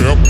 Yep.